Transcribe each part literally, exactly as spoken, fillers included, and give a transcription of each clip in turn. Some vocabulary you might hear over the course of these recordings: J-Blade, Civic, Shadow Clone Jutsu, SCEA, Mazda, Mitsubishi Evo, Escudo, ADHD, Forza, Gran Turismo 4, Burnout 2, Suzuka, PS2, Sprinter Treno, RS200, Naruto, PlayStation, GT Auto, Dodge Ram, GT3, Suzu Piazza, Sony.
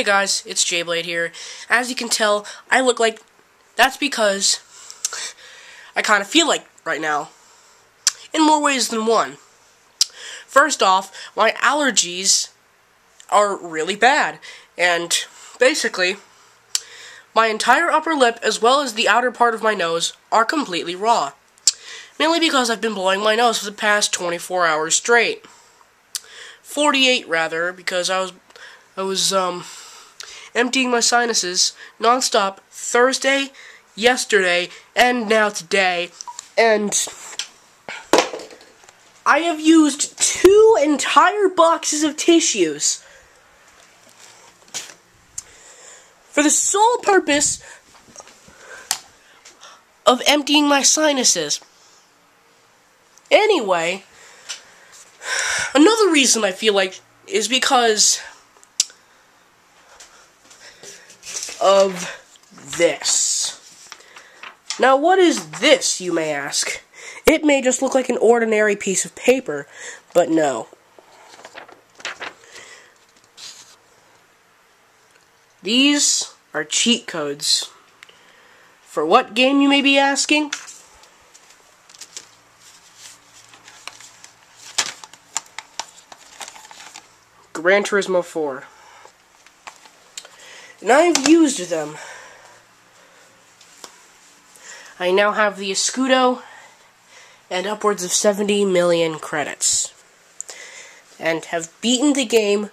Hey guys, it's J-Blade here. As you can tell, I look like... That's because I kind of feel like right now. In more ways than one. First off, my allergies are really bad. And basically, my entire upper lip as well as the outer part of my nose are completely raw. Mainly because I've been blowing my nose for the past twenty-four hours straight. forty-eight rather, because I was... I was, um, emptying my sinuses non-stop Thursday, yesterday, and now today, and I have used two entire boxes of tissues for the sole purpose of emptying my sinuses. Anyway, another reason I feel like is because of this. Now what is this, you may ask? It may just look like an ordinary piece of paper, but no. These are cheat codes. For what game, you may be asking? Gran Turismo four. And I've used them. I now have the Escudo and upwards of seventy million credits. And have beaten the game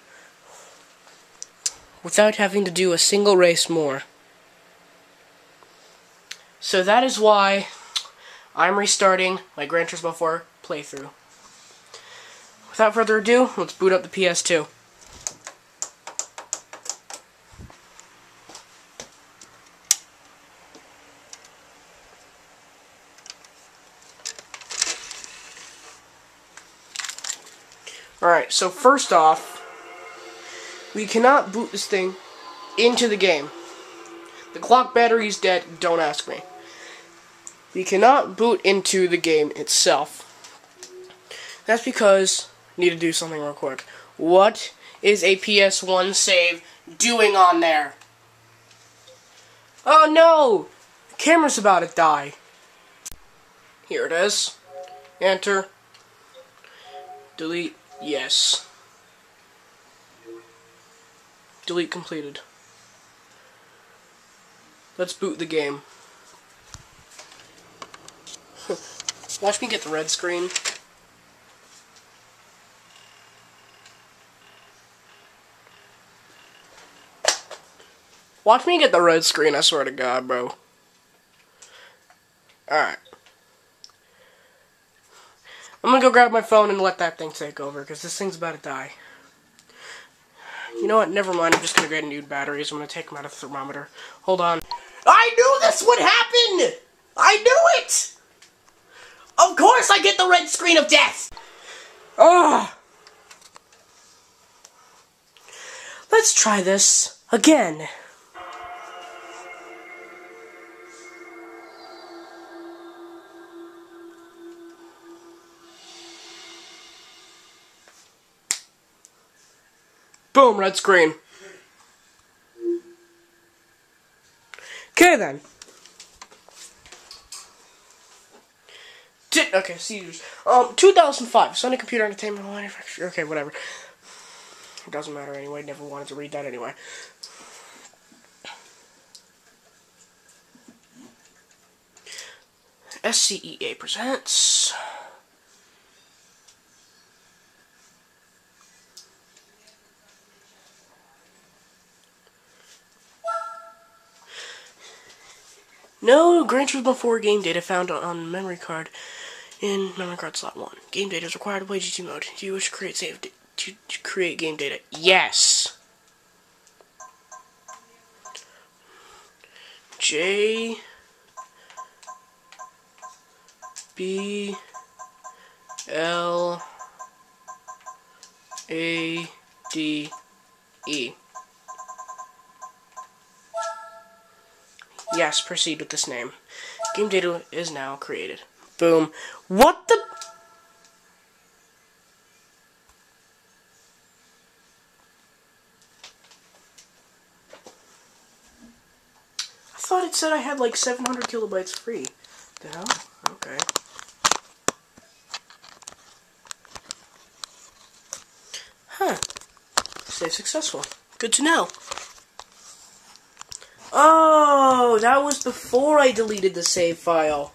without having to do a single race more. So that is why I'm restarting my Gran Turismo four playthrough. Without further ado, let's boot up the P S two. Alright, so first off, we cannot boot this thing into the game. The clock battery's dead, don't ask me. We cannot boot into the game itself. That's because I need to do something real quick. What is a P S one save doing on there? Oh no! The camera's about to die. Here it is. Enter. Delete. Yes. Delete completed. Let's boot the game. Watch me get the red screen. Watch me get the red screen, I swear to God, bro. Alright. I'm gonna go grab my phone and let that thing take over, because this thing's about to die. You know what? Never mind. I'm just gonna get new batteries. I'm gonna take them out of the thermometer. Hold on. I knew this would happen! I knew it! Of course I get the red screen of death! Ugh! Let's try this again. Boom, red screen. Okay then. Did, okay, Caesars. Um, two thousand five, Sony Computer Entertainment Manufacturer. Okay, whatever. It doesn't matter anyway. Never wanted to read that anyway. S C E A presents. No Gran Turismo four game data found on memory card in memory card slot one. Game data is required to play G T mode. Do you wish to create save to create game data? Yes. J B L A D E. Yes, proceed with this name. Game data is now created. Boom. What the? it said I had like seven hundred kilobytes free. The hell? Okay. Huh. Save successful. Good to know. Oh, that was before I deleted the save file.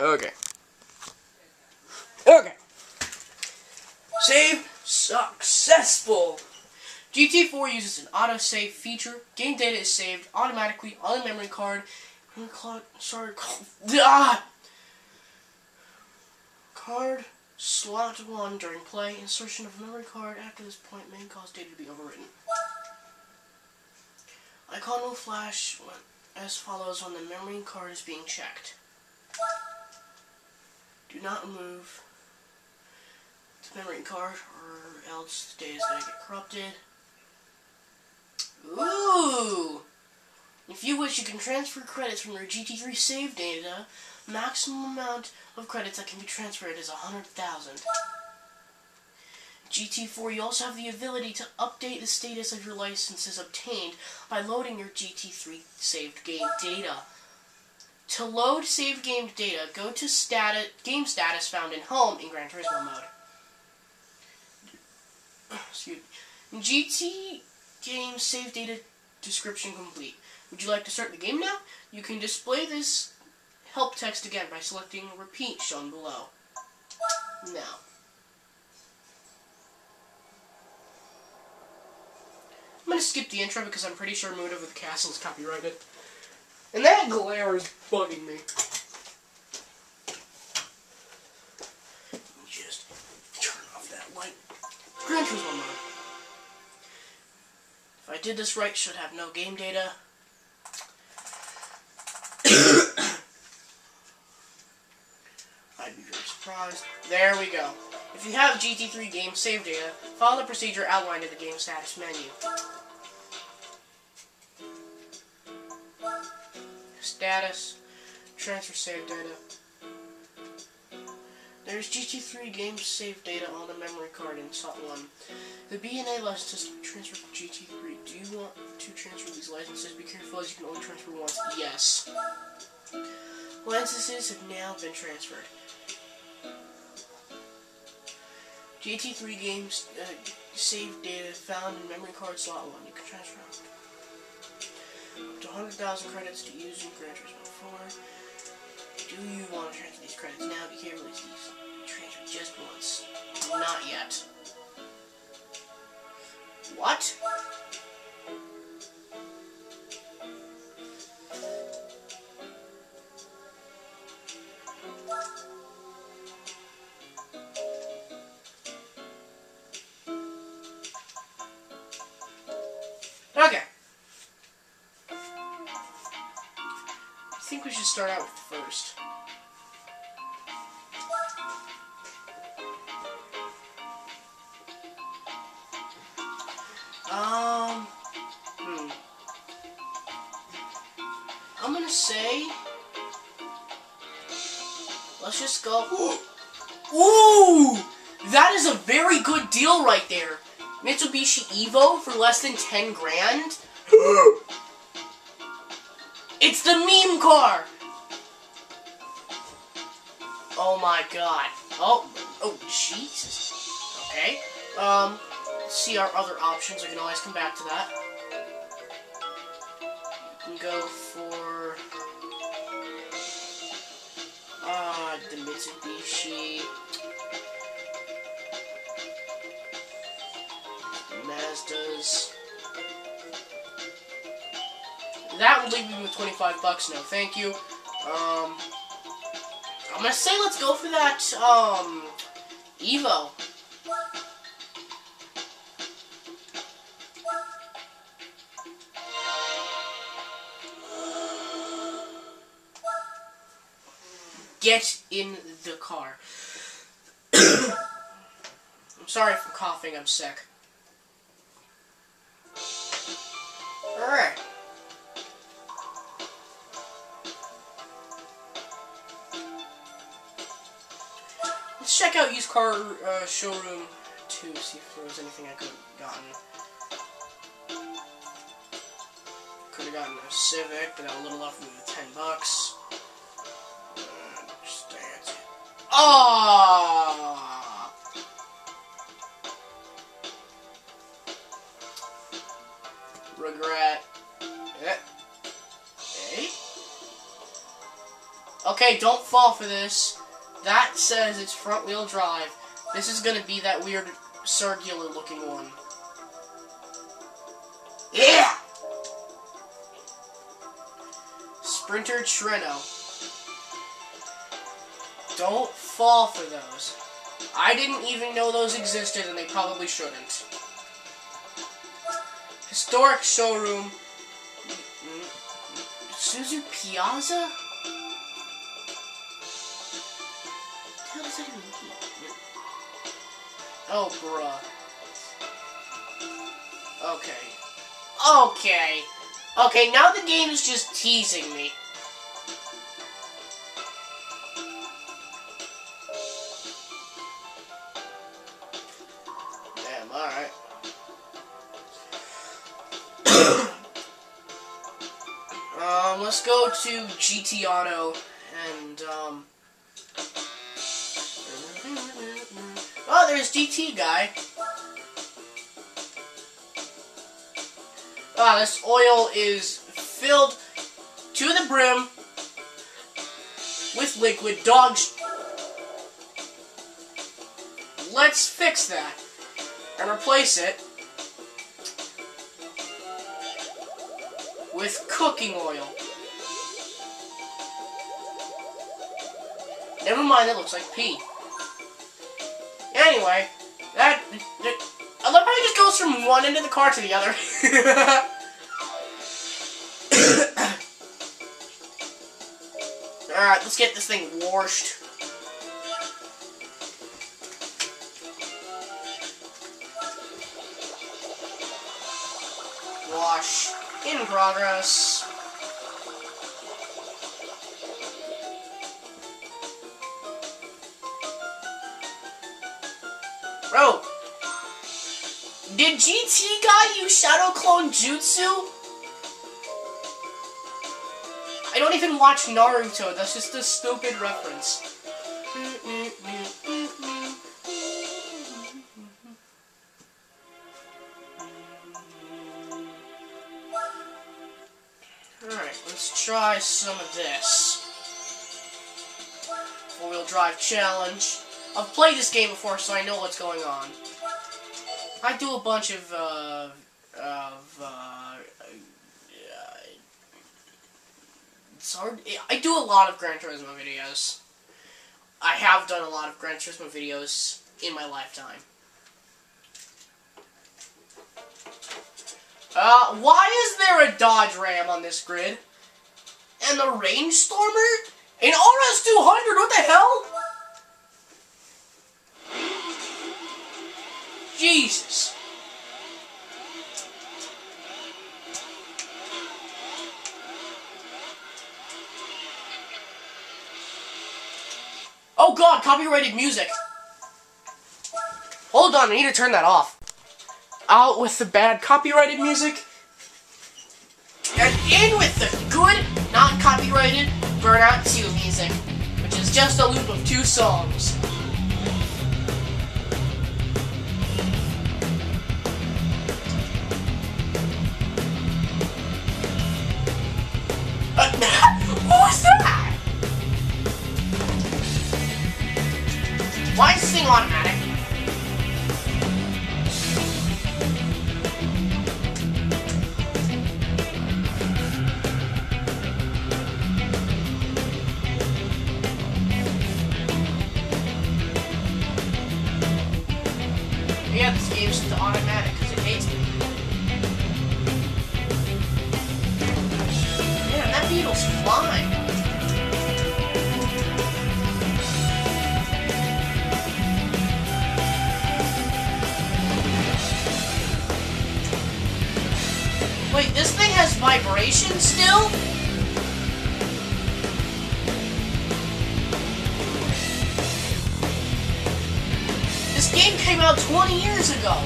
Okay. Okay. Save successful. G T four uses an autosave feature. Game data is saved automatically on the memory card. Sorry. Ah! Card slot one during play. Insertion of memory card after this point may cause data to be overwritten. Icon will flash as follows when the memory card is being checked. Do not move the memory card or else the data is going to get corrupted. Ooh! If you wish, you can transfer credits from your G T three save data. Maximum amount of credits that can be transferred is one hundred thousand. G T four, you also have the ability to update the status of your licenses obtained by loading your G T three saved game data. To load saved game data, go to status, game status found in home in Gran Turismo mode. Excuse me. G T game save data description complete. Would you like to start the game now? You can display this help text again by selecting repeat shown below. Now. I'm going to skip the intro because I'm pretty sure Mood Over the Castle is copyrighted. And that glare is bugging me. Let me just turn off that light. Gran Turismo mode. If I did this right, should have no game data. I'd be very surprised. There we go. If you have G T three game save data, follow the procedure outlined in the game status menu. Status, transfer save data. There is G T three game save data on the memory card in slot one. The B and A licenses transfer to G T three. Do you want to transfer these licenses? Be careful as you can only transfer once. Yes. Licenses have now been transferred. G T three games uh, save data found in memory card slot one. You can transfer up to one hundred thousand credits to use in Gran Turismo four. Do you want to transfer these credits now? You can't release these. Transfer just once. Not yet. What? I think we should start out with the first. Um, hmm. I'm gonna say, let's just go. Ooh. Ooh, that is a very good deal right there. Mitsubishi Evo for less than ten grand. It's the meme car! Oh my god. Oh, oh, Jesus. Okay. Um, let's see our other options. I can always come back to that. You can go for... Uh, the Mitsubishi... The Mazdas... That would leave me with twenty-five bucks. No, thank you. Um, I'm gonna say let's go for that um, Evo. Get in the car. I'm sorry if I'm coughing. I'm sick. All right. check out used car uh, showroom two, see if there was anything I could have gotten. Could have gotten a Civic, but I'm a little off with the ten bucks. Ah! Regret. Eh. Eh? Okay, don't fall for this. That says it's front wheel drive. This is gonna be that weird circular looking one. Yeah! Sprinter Treno. Don't fall for those. I didn't even know those existed, and they probably shouldn't. Historic showroom. Suzu Piazza? What the hell does that even mean? Oh, bruh. Okay. Okay. Okay, now the game is just teasing me. Alright. um, let's go to G T Auto and, um... oh, there's G T guy. Ah, this oil is filled to the brim with liquid dogs. Let's fix that. And replace it with cooking oil. Never mind, it looks like pee. Anyway, that, that I love how it just goes from one end of the car to the other. Alright, let's get this thing washed. Wash in progress. Bro, did G T guy use Shadow Clone Jutsu? I don't even watch Naruto, that's just a stupid reference. Try some of this. Four-wheel drive challenge. I've played this game before, so I know what's going on. I do a bunch of, uh, of, uh, it's hard, I do a lot of Gran Turismo videos. I have done a lot of Gran Turismo videos in my lifetime. Uh, why is there a Dodge Ram on this grid? And the Range Stormer? An R S two hundred, what the hell? Jesus. Oh god, copyrighted music. Hold on, I need to turn that off. Out with the bad copyrighted music. And in with the good, not copyrighted, Burnout two music, which is just a loop of two songs. Uh, what was that? Why is this thing automatic? Yeah, this game's just automatic because it hates me. Man, that beetle's flying. Wait, this thing has vibration still? came out twenty years ago.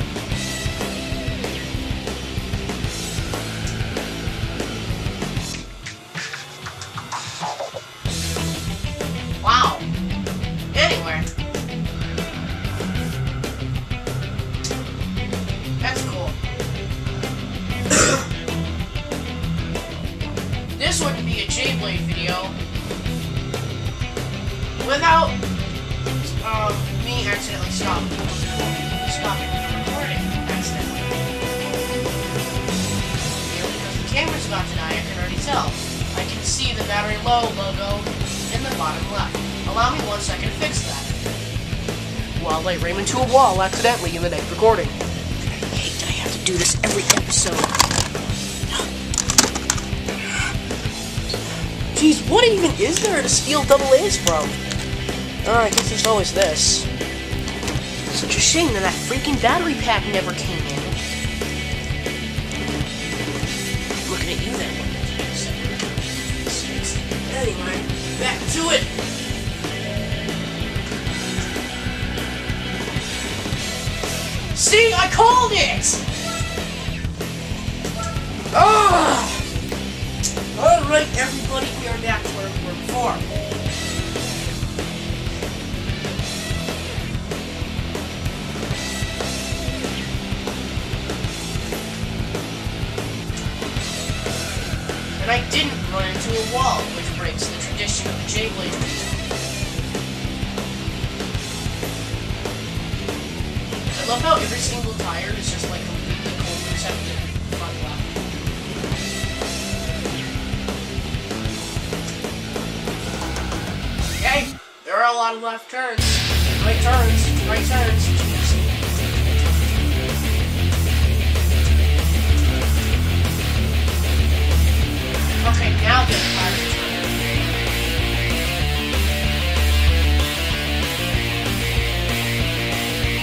Wow. Anywhere. That's cool. This wouldn't be a J-Blade video without um, me accidentally stopping, stopping the recording accidentally. Really, because the camera's not tonight, I can already tell. I can see the battery low logo in the bottom left. Allow me one second to fix that. While well, I ram into a wall accidentally in the next recording. I hate that I have to do this every episode. Jeez, what even is there to steal double A's from? Oh, I guess there's always this. Such a shame that that freaking battery pack never came in. Looking at you then. Anyway, back to it! See, I called it! Ugh! Alright, everybody, we are back to where we were before. And I didn't run into a wall, which breaks the tradition of the J-Blade video. I love how every single tire is just like completely cold receptive. There are a lot of left turns, right turns, right turns. Okay, now get fired.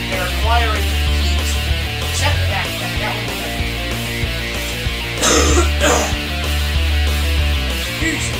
They're acquiring heat. Set back, that one. Excuse me.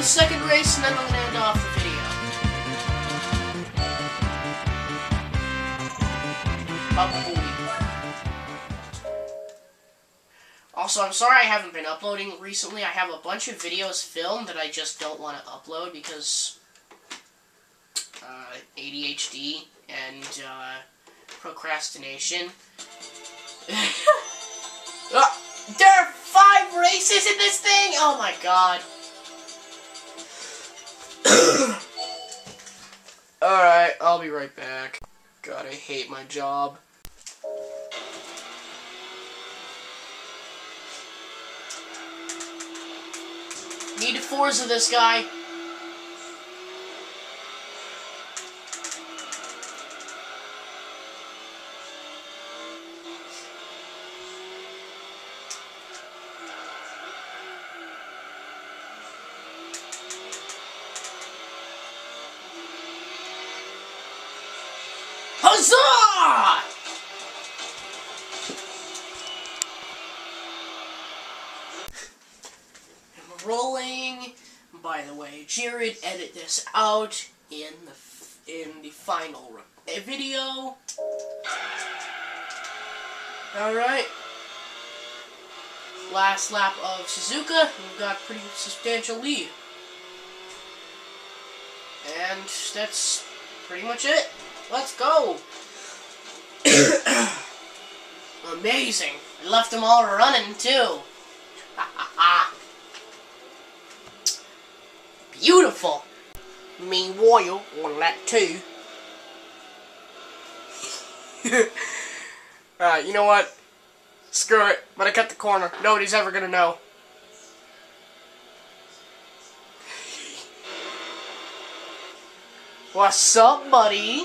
Second race, and then I'm gonna end off the video. Also, I'm sorry I haven't been uploading recently. I have a bunch of videos filmed that I just don't want to upload because uh, A D H D and uh, procrastination. There are five races in this thing! Oh my god. Alright, I'll be right back. God, I hate my job. Need to Forza this guy. Huzzah! I'm rolling. By the way, Jared, edit this out in the f in the final video. All right. Last lap of Suzuka. We've got a pretty substantial lead, and that's pretty much it. Let's go! Amazing! I left them all running too! Beautiful! Meanwhile, on lap two. Alright, you know what? Screw it. But I cut the corner. Nobody's ever gonna know. What's up, buddy?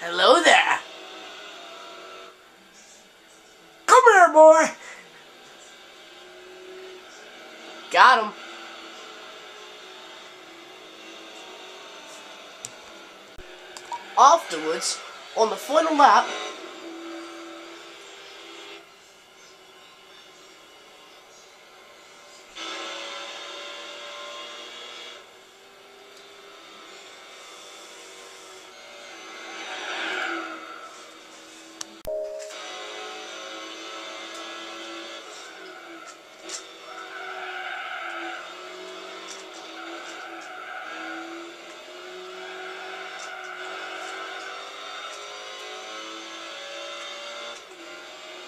Hello there. Come here, boy. Got him. Afterwards, on the final lap,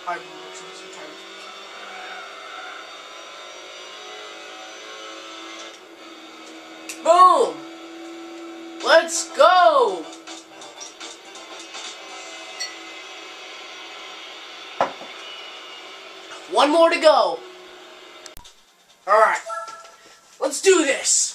I've been watching this entire week. Boom! Let's go! One more to go. Alright. Let's do this!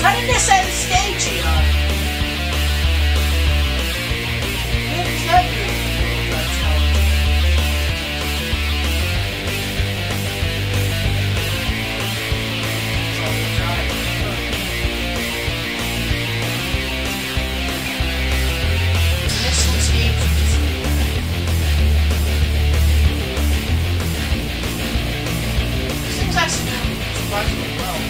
Cutting this out of stage here. This one's easy. This thing's actually doing surprisingly well.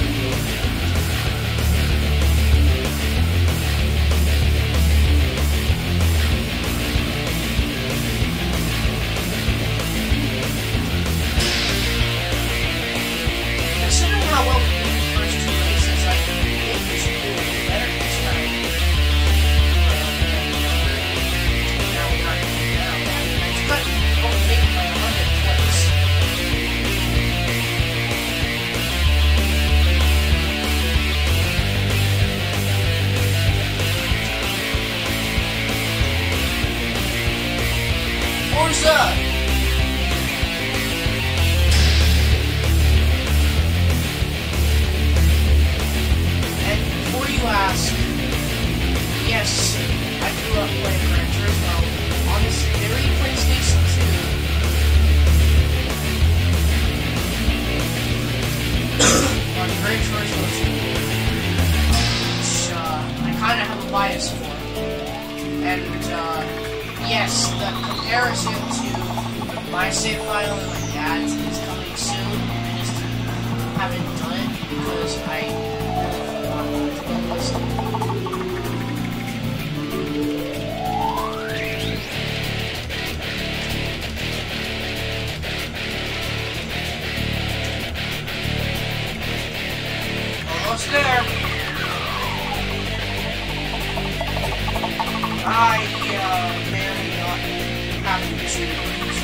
Yes, I grew up playing Gran Turismo on this very PlayStation two. On Gran Turismo two, which uh, I kind of have a bias for. And uh, yes, the comparison to my save file and my dad's is coming soon. I just haven't done it because I really want to do this. There. I uh, may or may not have to do some things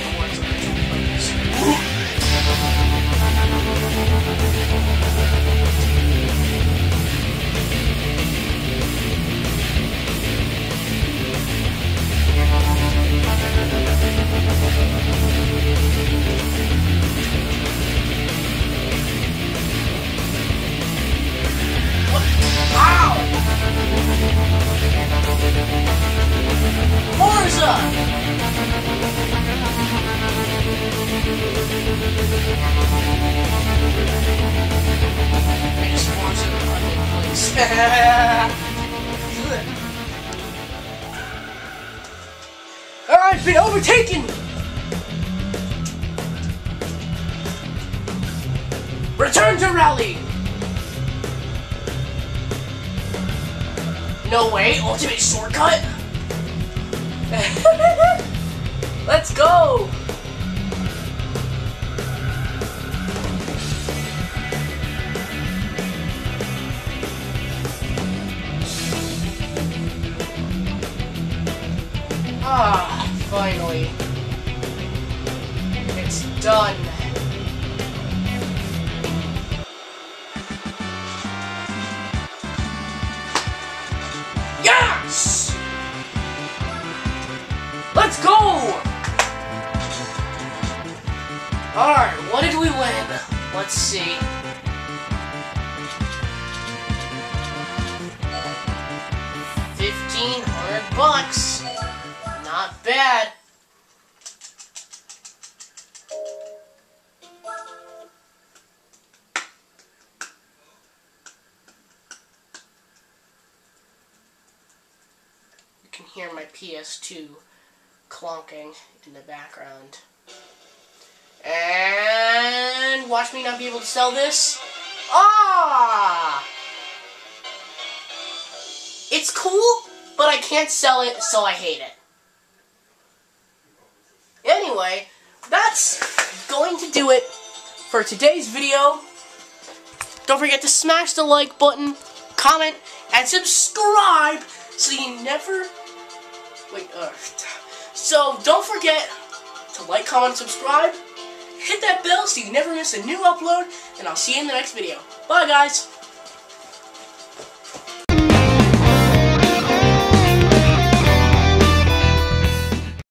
towards original players. Wow! Forza! I just Forza in the right place. Alright, I've been overtaken! Return to rally! No way, ultimate shortcut? Let's go! Let's see. fifteen hundred bucks. Not bad. You can hear my P S two clonking in the background. And watch me not be able to sell this. Ah! It's cool, but I can't sell it, so I hate it. Anyway, that's going to do it for today's video. Don't forget to smash the like button, comment, and subscribe so you never... Wait, uh... So, don't forget to like, comment, and subscribe. Hit that bell so you never miss a new upload, and I'll see you in the next video. Bye, guys!